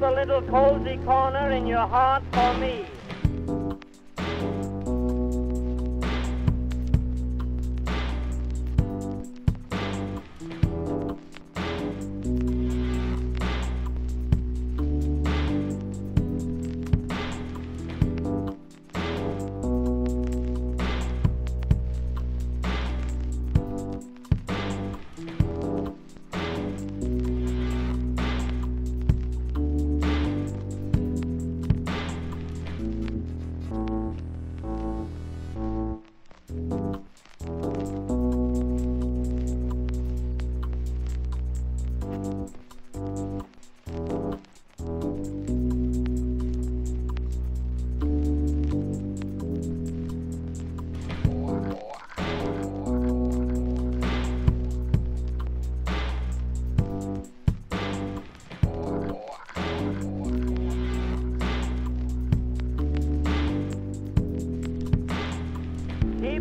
A little cozy corner in your heart for me.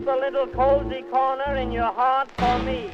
A little cozy corner in your heart for me.